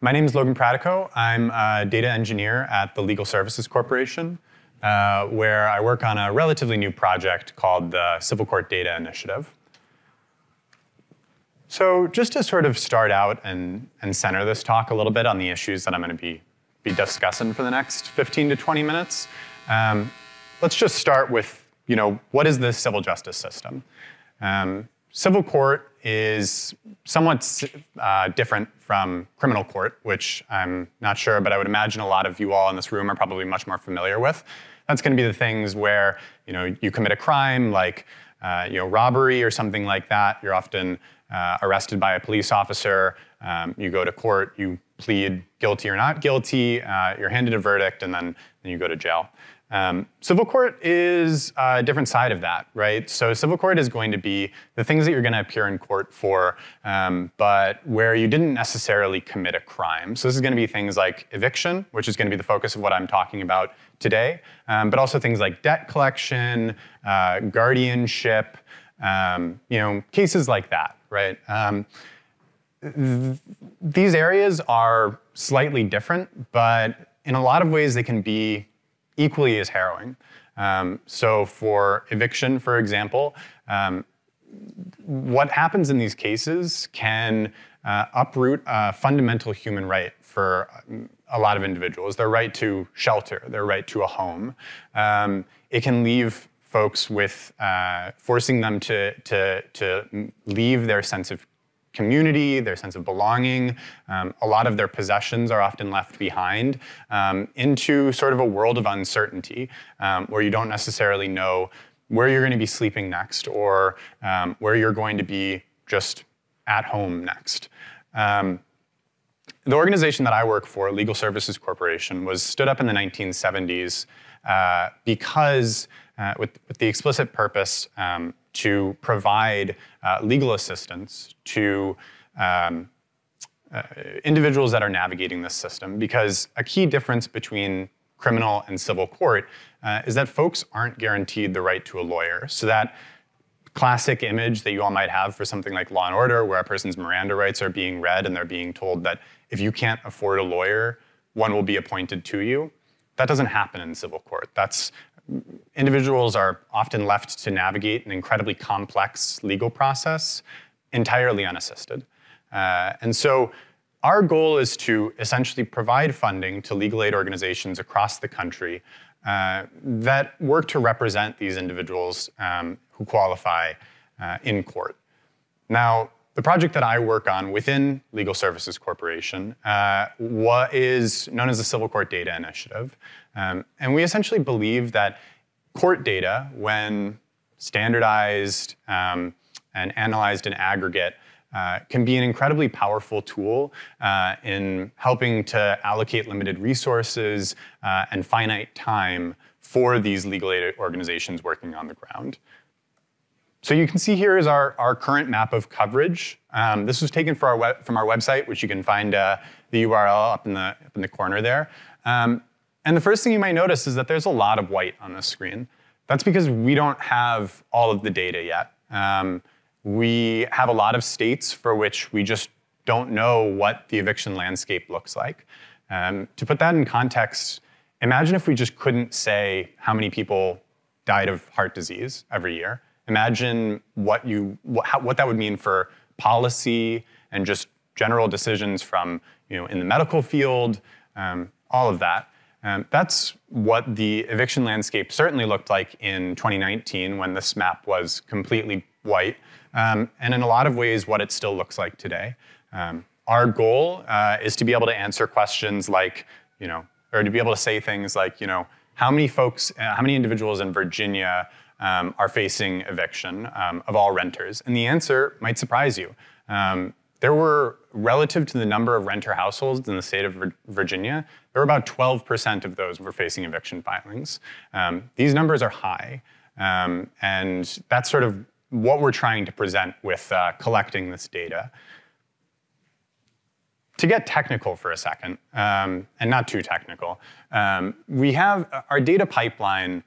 My name is Logan Pratico. I'm a data engineer at the Legal Services Corporation, where I work on a relatively new project called the Civil Court Data Initiative. So just to sort of start out and center this talk a little bit on the issues that I'm going to be discussing for the next 15 to 20 minutes, let's just start with, what is the civil justice system? Civil court is somewhat different from criminal court, which I'm not sure, but I would imagine a lot of you all in this room are probably much more familiar with. That's going to be the things where, you commit a crime like, robbery or something like that. You're often arrested by a police officer. You go to court, you plead guilty or not guilty, you're handed a verdict, and then you go to jail. Civil court is a different side of that, right? So civil court is going to be the things that you're going to appear in court for, but where you didn't necessarily commit a crime. So this is going to be things like eviction, which is going to be the focus of what I'm talking about today, but also things like debt collection, guardianship, cases like that, right? These areas are slightly different, but in a lot of ways they can be equally as harrowing. So for eviction, for example, what happens in these cases can uproot a fundamental human right for a lot of individuals, their right to shelter, their right to a home. It can leave folks with forcing them to leave their sense of community, their sense of belonging. A lot of their possessions are often left behind into sort of a world of uncertainty where you don't necessarily know where you're going to be sleeping next or where you're going to be just at home next. The organization that I work for, Legal Services Corporation, was stood up in the 1970s with the explicit purpose to provide legal assistance to individuals that are navigating this system. Because a key difference between criminal and civil court is that folks aren't guaranteed the right to a lawyer. So that classic image that you all might have for something like Law and Order, where a person's Miranda rights are being read and they're being told that if you can't afford a lawyer, one will be appointed to you. That doesn't happen in civil court. Individuals are often left to navigate an incredibly complex legal process entirely unassisted. And so our goal is to essentially provide funding to legal aid organizations across the country that work to represent these individuals who qualify in court. Now, the project that I work on within Legal Services Corporation what is known as the Civil Court Data Initiative. And we essentially believe that court data, when standardized and analyzed in aggregate, can be an incredibly powerful tool in helping to allocate limited resources and finite time for these legal aid organizations working on the ground. So you can see here is our current map of coverage. This was taken from our website, which you can find the URL up in the corner there. And the first thing you might notice is that there's a lot of white on this screen. That's because we don't have all of the data yet. We have a lot of states for which we just don't know what the eviction landscape looks like. To put that in context, imagine if we just couldn't say how many people died of heart disease every year. Imagine what that would mean for policy and just general decisions from, in the medical field, all of that. That's what the eviction landscape certainly looked like in 2019 when this map was completely white, and in a lot of ways what it still looks like today. Our goal is to be able to answer questions like, or to be able to say things like, how many individuals in Virginia are facing eviction of all renters? And the answer might surprise you. There were, relative to the number of renter households in the state of Virginia, there were about 12% of those were facing eviction filings. These numbers are high, and that's sort of what we're trying to present with collecting this data. To get technical for a second, and not too technical, we have our data pipeline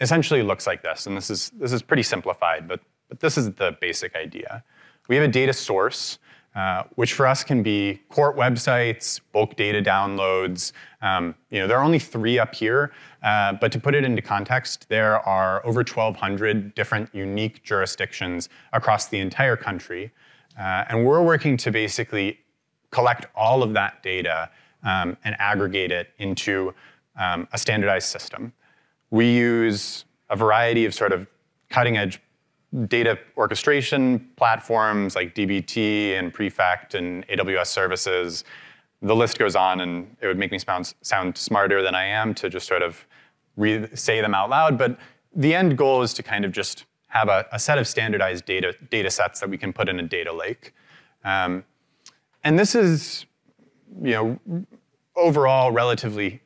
essentially looks like this, and this is pretty simplified, but this is the basic idea. We have a data source which for us can be court websites, bulk data downloads. There are only 3 up here, but to put it into context, there are over 1,200 different unique jurisdictions across the entire country. And we're working to basically collect all of that data and aggregate it into a standardized system. We use a variety of sort of cutting-edge data orchestration platforms like DBT and Prefect and AWS services. The list goes on, and it would make me sound smarter than I am to just sort of say them out loud. But the end goal is to kind of just have a set of standardized data sets that we can put in a data lake. And this is, overall relatively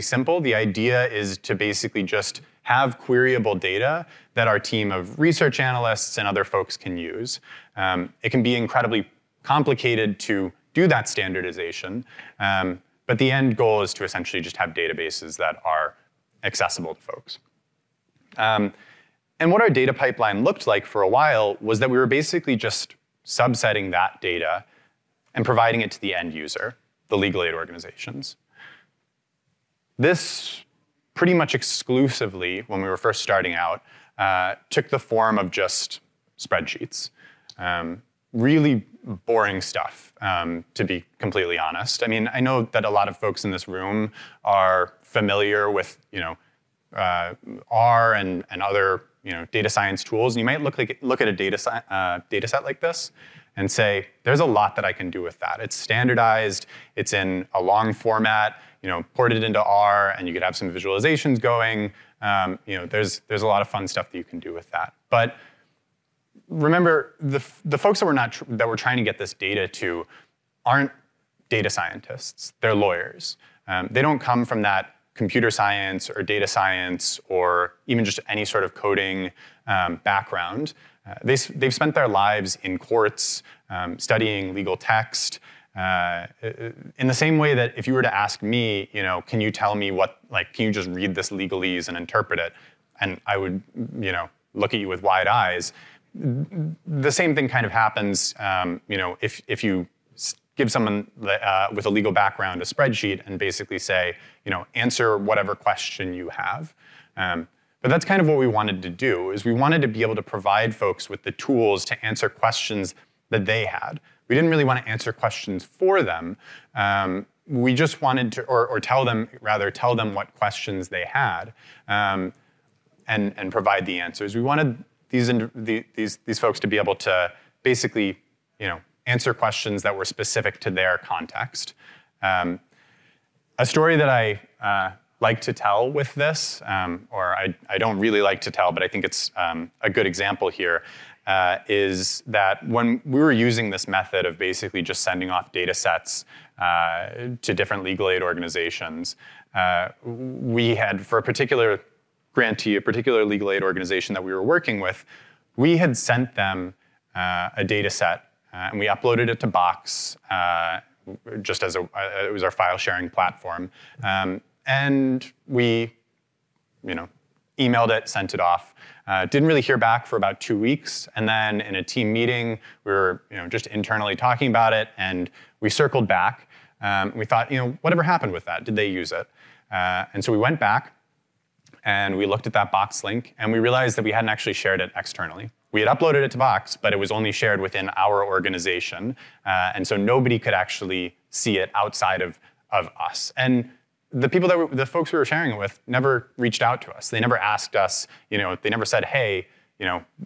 simple. The idea is to basically just have queryable data that our team of research analysts and other folks can use. It can be incredibly complicated to do that standardization, but the end goal is to essentially just have databases that are accessible to folks. And what our data pipeline looked like for a while was that we were basically just subsetting that data and providing it to the end user, the legal aid organizations. This pretty much exclusively, when we were first starting out, took the form of just spreadsheets. Really boring stuff, to be completely honest. I mean, I know that a lot of folks in this room are familiar with, R and other, data science tools, and you might look at a data set like this and say, there's a lot that I can do with that. It's standardized, it's in a long format, port it into R, and you could have some visualizations going. There's a lot of fun stuff that you can do with that. But remember, the folks that we're trying to get this data to aren't data scientists. They're lawyers. They don't come from that computer science or data science or even just any sort of coding background. They've spent their lives in courts studying legal text. In the same way that if you were to ask me, can you tell me can you just read this legalese and interpret it? And I would, look at you with wide eyes. The same thing kind of happens, if you give someone with a legal background a spreadsheet and basically say, answer whatever question you have. But that's kind of what we wanted to do, is we wanted to be able to provide folks with the tools to answer questions that they had. We didn't really want to answer questions for them. We just wanted to, or tell them what questions they had and provide the answers. We wanted these folks to be able to basically, answer questions that were specific to their context. A story that I like to tell with this, or I don't really like to tell, but I think it's a good example here, is that when we were using this method of basically just sending off data sets to different legal aid organizations, we had, for a particular grantee, a particular legal aid organization that we were working with, we had sent them a data set. And we uploaded it to Box, just as it was our file sharing platform. And we, emailed it, sent it off. Didn't really hear back for about 2 weeks. And then in a team meeting, we were, just internally talking about it, and we circled back. We thought, whatever happened with that? Did they use it? And so we went back, and we looked at that Box link, and we realized that we hadn't actually shared it externally. We had uploaded it to Box, but it was only shared within our organization, and so nobody could actually see it outside of us. And the people the folks we were sharing it with never reached out to us. They never asked us, they never said, hey,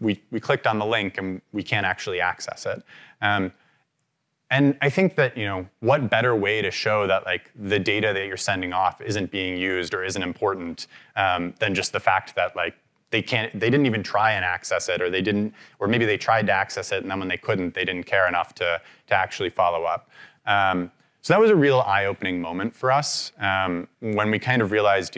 we clicked on the link and we can't actually access it. And I think that, what better way to show that the data that you're sending off isn't being used or isn't important than just the fact that they didn't even try and access it, or they didn't, or maybe they tried to access it, and then when they couldn't, they didn't care enough to actually follow up. So that was a real eye-opening moment for us when we kind of realized,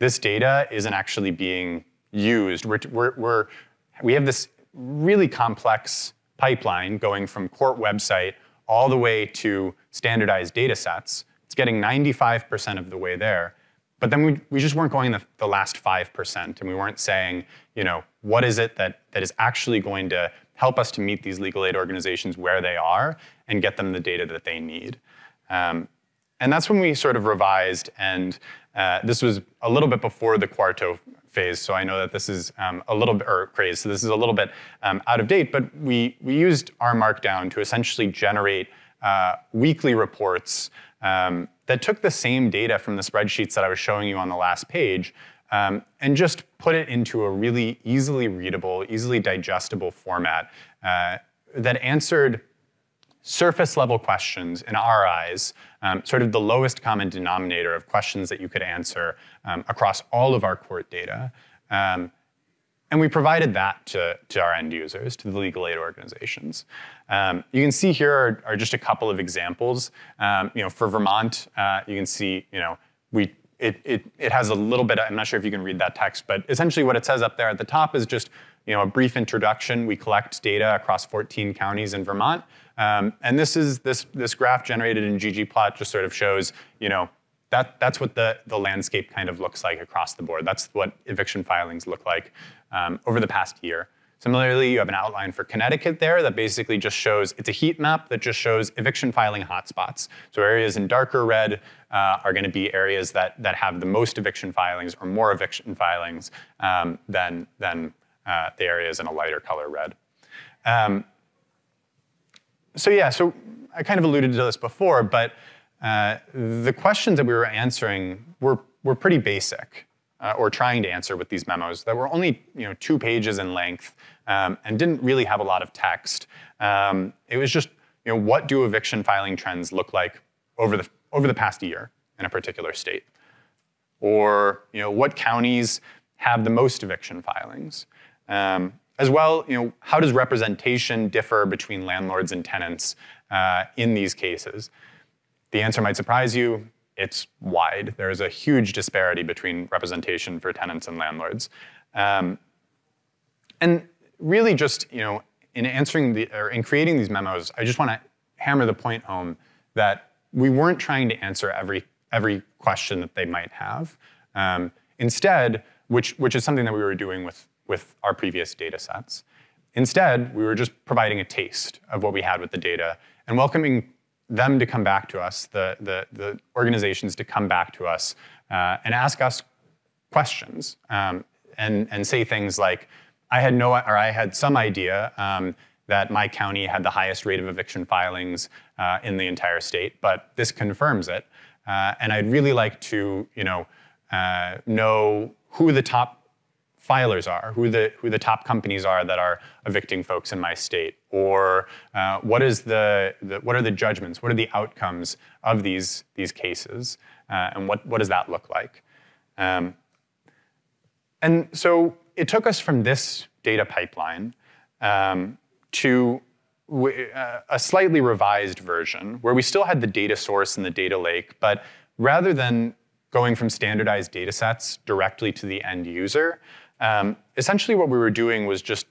this data isn't actually being used. We have this really complex pipeline going from court website all the way to standardized data sets. It's getting 95% of the way there, But then we just weren't going the last 5%, and we weren't saying, you know, what is it that is actually going to help us to meet these legal aid organizations where they are and get them the data that they need. And that's when we sort of revised, and this was a little bit before the Quarto phase, so I know that this is a little bit, or craze, so this is a little bit out of date, but we used our markdown to essentially generate weekly reports that took the same data from the spreadsheets that I was showing you on the last page and just put it into a really easily readable, easily digestible format that answered surface level questions in our eyes, sort of the lowest common denominator of questions that you could answer across all of our court data. And we provided that to our end users, to the legal aid organizations. You can see here are just a couple of examples. You know, for Vermont, you can see, you know, it has a little bit, I'm not sure if you can read that text, but essentially what it says up there at the top is just, you know, a brief introduction. We collect data across 14 counties in Vermont. And this graph generated in ggplot just sort of shows, you know, that's what the landscape kind of looks like across the board. That's what eviction filings look like over the past year. Similarly, you have an outline for Connecticut there that basically just shows, it's a heat map that just shows eviction filing hotspots. So areas in darker red are gonna be areas that have the most eviction filings or more eviction filings than the areas in a lighter color red. So yeah, so I kind of alluded to this before, but the questions that we were answering were pretty basic, or trying to answer with these memos that were only, you know, 2 pages in length and didn't really have a lot of text. It was just, you know, what do eviction filing trends look like over the past year in a particular state, or, you know, what counties have the most eviction filings. As well, you know, how does representation differ between landlords and tenants in these cases? The answer might surprise you. It's wide. There is a huge disparity between representation for tenants and landlords. And really just, you know, in answering in creating these memos, I just want to hammer the point home that we weren't trying to answer every question that they might have. Instead, which is something that we were doing with our previous data sets. Instead, we were just providing a taste of what we had with the data and welcoming them to come back to us, the organizations to come back to us and ask us questions and say things like, I had some idea that my county had the highest rate of eviction filings in the entire state, but this confirms it. And I'd really like to, you know who the top filers are, who the top companies are that are evicting folks in my state, or what are the judgments, what are the outcomes of these cases, and what does that look like? And so it took us from this data pipeline to a slightly revised version where we still had the data source and the data lake, but rather than going from standardized data sets directly to the end user, essentially what we were doing was just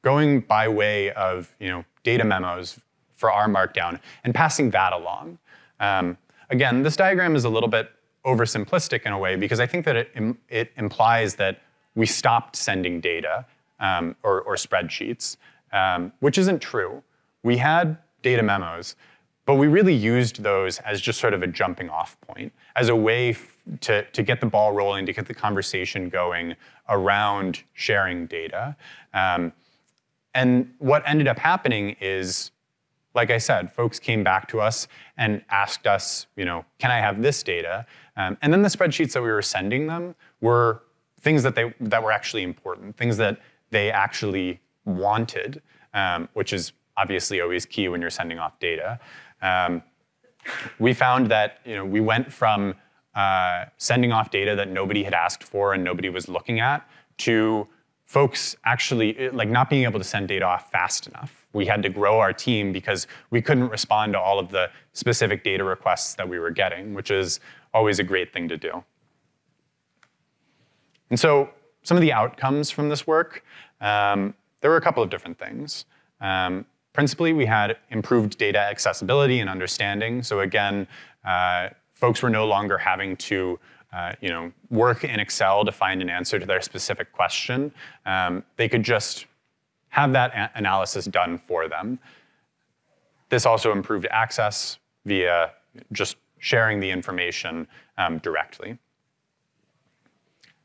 going by way of, you know, data memos for our markdown and passing that along. Again, this diagram is a little bit oversimplistic in a way because I think that it implies that we stopped sending data or spreadsheets, which isn't true. We had data memos, but we really used those as just sort of a jumping off point, as a way to get the ball rolling, to get the conversation going around sharing data. And what ended up happening is, like I said, folks came back to us and asked us, you know, can I have this data? And then the spreadsheets that we were sending them were things that were actually important, things that they actually wanted, which is obviously always key when you're sending off data. We found that, you know, we went from sending off data that nobody had asked for and nobody was looking at to folks actually like not being able to send data off fast enough. We had to grow our team because we couldn't respond to all of the specific data requests that we were getting, which is always a great thing to do. And so some of the outcomes from this work, there were a couple of different things. Principally, we had improved data accessibility and understanding. So again, folks were no longer having to you know, work in Excel to find an answer to their specific question. They could just have that analysis done for them. This also improved access via just sharing the information directly.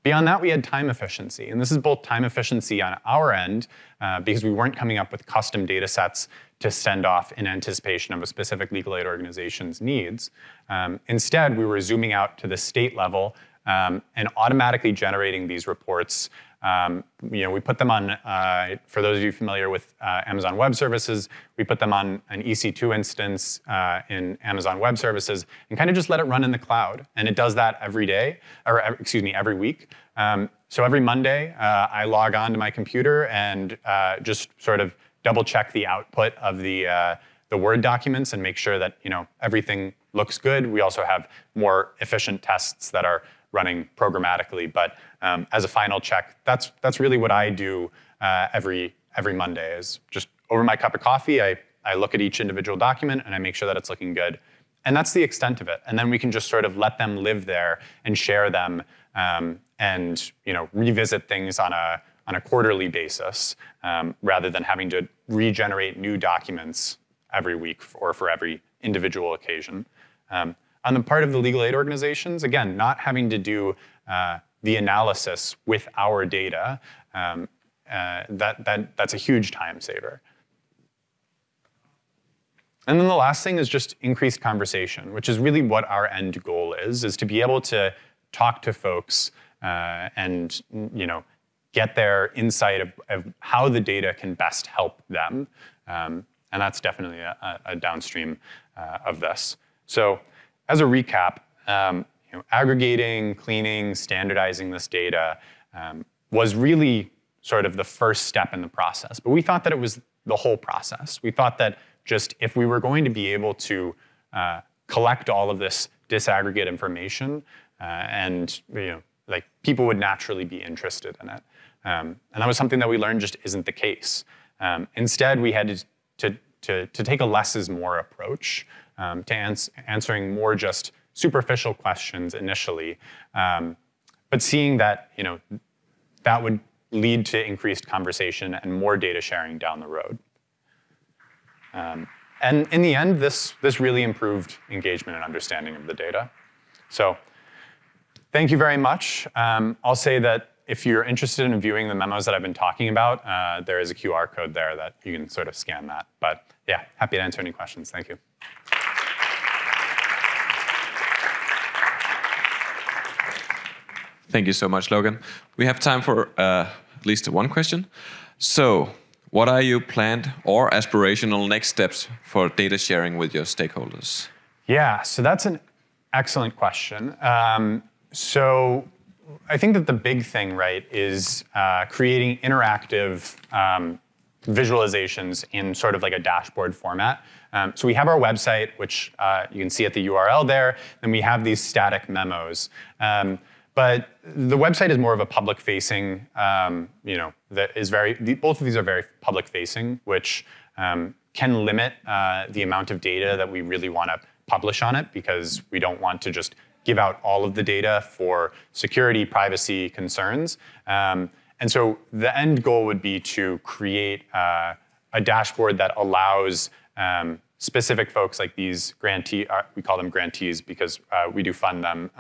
Beyond that, we had time efficiency, and this is both time efficiency on our end because we weren't coming up with custom data sets to send off in anticipation of a specific legal aid organization's needs. Instead, we were zooming out to the state level and automatically generating these reports. You know, we put them on, for those of you familiar with Amazon Web Services, we put them on an EC2 instance in Amazon Web Services and kind of just let it run in the cloud. And it does that every day, or excuse me, every week. So every Monday, I log on to my computer and just sort of double check the output of the Word documents and make sure that, you know, everything looks good. We also have more efficient tests that are running programmatically, but as a final check, that's really what I do every Monday is just over my cup of coffee, I look at each individual document and I make sure that it's looking good. And that's the extent of it. And then we can just sort of let them live there and share them and, you know, revisit things on a quarterly basis rather than having to regenerate new documents every week or for every individual occasion. On the part of the legal aid organizations, again, not having to do the analysis with our data, that's a huge time saver. And then the last thing is just increased conversation, which is really what our end goal is to be able to talk to folks and, you know, get their insight of how the data can best help them. And that's definitely a downstream of this. So, as a recap, you know, aggregating, cleaning, standardizing this data was really sort of the first step in the process. But we thought that it was the whole process. We thought that just if we were going to be able to collect all of this disaggregate information, and you know, like people would naturally be interested in it. And that was something that we learned just isn't the case. Instead, we had to take a less is more approach. To answering more just superficial questions initially, but seeing that, you know, that would lead to increased conversation and more data sharing down the road. And in the end, this really improved engagement and understanding of the data. So thank you very much. I'll say that if you're interested in viewing the memos that I've been talking about, there is a QR code there that you can sort of scan that. But yeah, happy to answer any questions. Thank you. Thank you so much, Logan. We have time for at least one question. So, what are your planned or aspirational next steps for data sharing with your stakeholders? Yeah, so that's an excellent question. So, I think that the big thing, right, is creating interactive visualizations in sort of like a dashboard format. So we have our website, which you can see at the URL there, and we have these static memos. But the website is more of a public-facing, you know, that is both of these are very public-facing, which can limit the amount of data that we really want to publish on it because we don't want to just give out all of the data for security, privacy concerns. And so the end goal would be to create a dashboard that allows specific folks like these grantees, we call them grantees because we do fund them,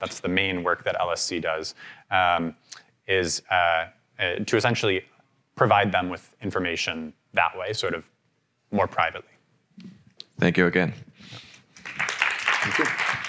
that's the main work that LSC does, is to essentially provide them with information that way, sort of more privately. Thank you again. Thank you.